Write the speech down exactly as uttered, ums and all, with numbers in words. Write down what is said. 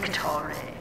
victory.